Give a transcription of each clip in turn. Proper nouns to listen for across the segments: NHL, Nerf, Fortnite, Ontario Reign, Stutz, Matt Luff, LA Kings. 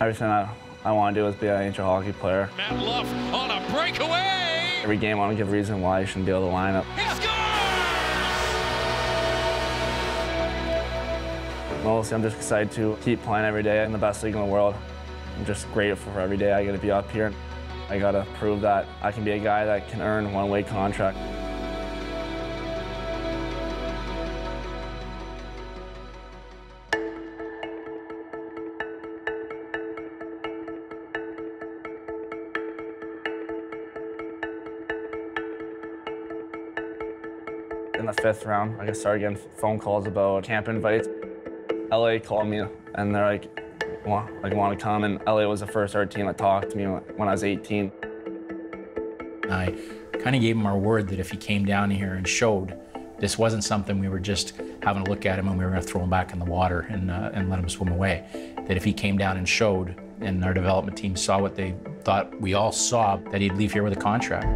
Everything I want to do is be an NHL hockey player. Matt Luff on a breakaway! Every game I want to give a reason why you shouldn't be able to line up. He scores! Mostly I'm just excited to keep playing every day in the best league in the world. I'm just grateful for every day I get to be up here. I got to prove that I can be a guy that can earn a one-way contract. In the fifth round, I started getting phone calls about camp invites. LA called me and they're like, want to come? And LA was the first art team that talked to me when I was 18. I kind of gave him our word that if he came down here and showed, this wasn't something we were just having a look at him and we were going to throw him back in the water and let him swim away. That if he came down and showed and our development team saw what they thought we all saw, that he'd leave here with a contract.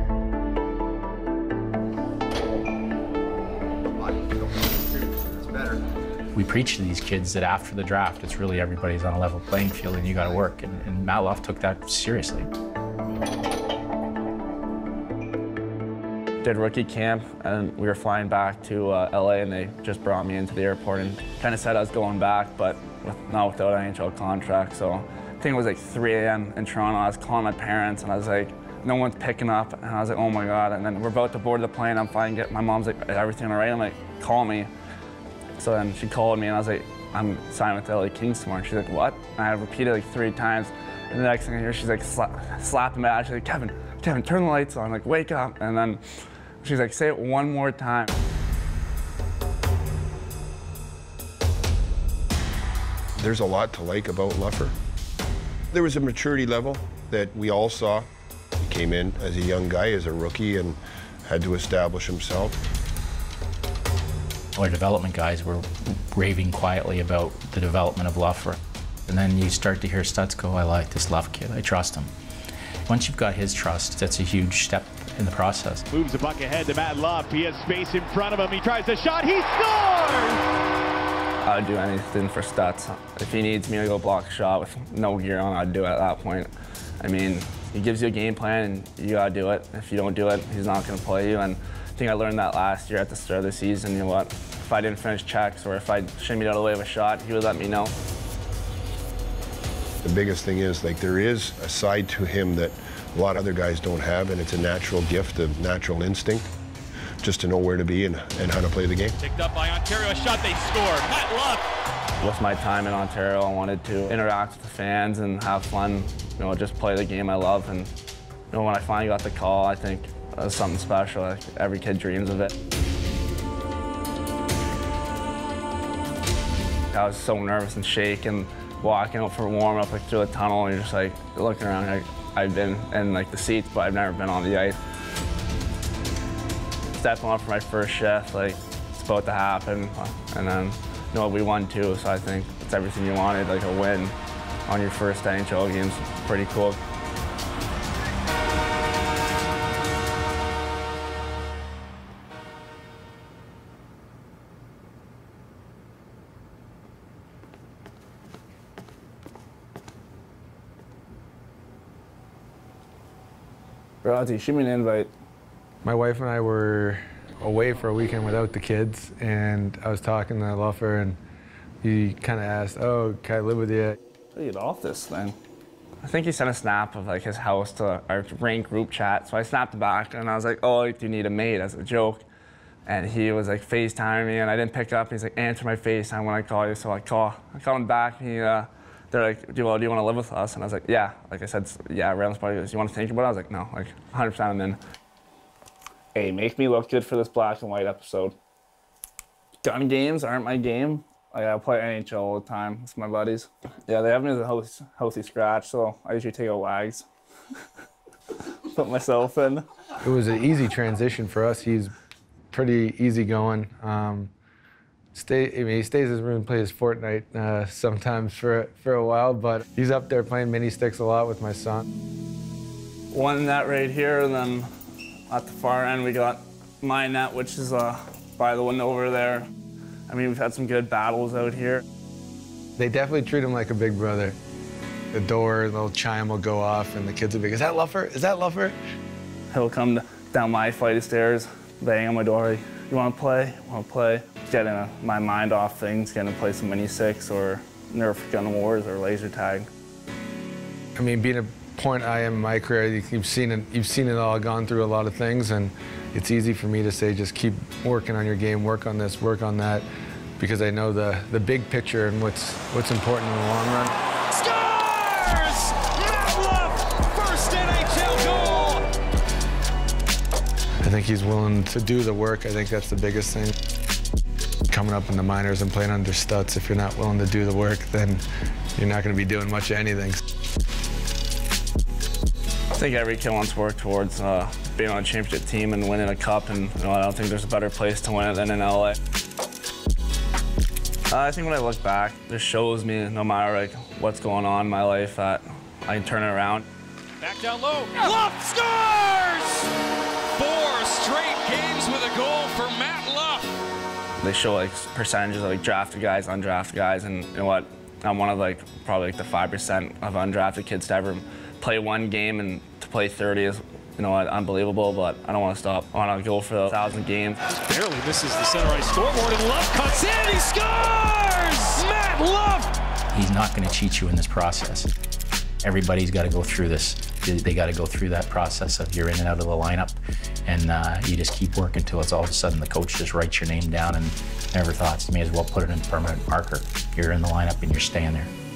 We preach to these kids that after the draft, it's really everybody's on a level playing field and you got to work. And Matt Luff took that seriously. Did rookie camp and we were flying back to LA and they just brought me into the airport and kind of said I was going back, but not without an NHL contract. So I think it was like 3 a.m. in Toronto. I was calling my parents and I was like, no one's picking up. And I was like, oh my God. And then we're about to board the plane. I'm flying, my mom's like, is everything all right? I'm like, call me. So then she called me and I was like, I'm signing with the LA Kings tomorrow. And she's like, what? And I repeated like 3 times. And the next thing I hear, she's like slapping me out. She's like, Kevin, turn the lights on. I'm like, wake up. And then she's like, say it one more time. There's a lot to like about Luffer. There was a maturity level that we all saw. He came in as a young guy, as a rookie, and had to establish himself. Our development guys were raving quietly about the development of Luffer. And then you start to hear Stutz go, I like this Luff kid, I trust him. Once you've got his trust, that's a huge step in the process. Moves the puck ahead to Matt Luff. He has space in front of him. He tries the shot, he scores! I would do anything for Stutz. If he needs me to go block a shot with no gear on, I'd do it at that point. I mean, he gives you a game plan and you gotta do it. If you don't do it, he's not gonna play you. And I think I learned that last year at the start of the season. You know what? If I didn't finish checks or if I shimmied out of the way of a shot, he would let me know. The biggest thing is, like, there is a side to him that a lot of other guys don't have, and it's a natural gift, a natural instinct, just to know where to be and how to play the game. Picked up by Ontario, a shot, they scored. Matt Luff. With my time in Ontario, I wanted to interact with the fans and have fun. You know, just play the game I love. And you know, when I finally got the call, I think it was something special. Like, every kid dreams of it. I was so nervous and shaking, walking out for warm-up like through the tunnel, and you're just like looking around. Like, I've been in like the seats, but I've never been on the ice. Stepping on for my first shift, like it's about to happen, and then you know we won too. So I think it's everything you wanted, like a win on your first NHL game's pretty cool. Razi, shoot me an invite. My wife and I were away for a weekend without the kids, and I was talking to Luffer, and he kind of asked, oh, can I live with you? I get off this thing. I think he sent a snap of like his house to our Reign group chat, so I snapped back, and I was like, oh, do you need a mate, as a joke. And he was like FaceTiming me, and I didn't pick up. He's like, answer my FaceTime when I call you. So I call him back, and he, they're like, do you want to live with us? And I was like, yeah. Like I said, yeah, right on the spot. He goes, you want to think about it? I was like, no, like 100% I'm in. Hey, make me look good for this black and white episode. Gun games aren't my game. Like, I play NHL all the time with my buddies. Yeah, they have me as a healthy scratch, so I usually take out wags. Put myself in. It was an easy transition for us. He's pretty easygoing. He stays in his room and plays Fortnite sometimes for a while, but he's up there playing mini sticks a lot with my son. One net right here, and then at the far end we got my net, which is by the one over there. I mean, we've had some good battles out here. They definitely treat him like a big brother. the door and the little chime will go off and the kids will be like, is that Luffer? Is that Luffer? He'll come down my flight of stairs, bang on my door, like, you want to play? Want to play? Getting my mind off things, getting to play some Mini Six or Nerf Gun Wars or Laser Tag. I mean, being a point I am in my career, you've seen it all, I've gone through a lot of things, and it's easy for me to say just keep working on your game, work on this, work on that, because I know the big picture and what's important in the long run. Scores! Matt Luff, first NHL goal! I think he's willing to do the work. I think that's the biggest thing. Coming up in the minors and playing under Stutz, if you're not willing to do the work, then you're not going to be doing much of anything. I think every kid wants to work towards being on a championship team and winning a cup, and you know, I don't think there's a better place to win it than in LA. I think when I look back, this shows me, no matter like what's going on in my life, that I can turn it around. Back down low, Luff scores! 4 straight games with a goal for Matt Luff. They show like percentages of like drafted guys, undrafted guys, and you know what? I'm one of like probably like the 5% of undrafted kids to ever play one game, and to play 30 is, you know, unbelievable, but I don't want to stop. I want to go for 1,000 games. Barely misses the center ice scoreboard, and Luff cuts in, he scores! Matt Luff! He's not going to cheat you in this process. Everybody's got to go through this. They got to go through that process of you're in and out of the lineup, and you just keep working until it's all of a sudden the coach just writes your name down and never thought, may as well put it in permanent marker. You're in the lineup and you're staying there.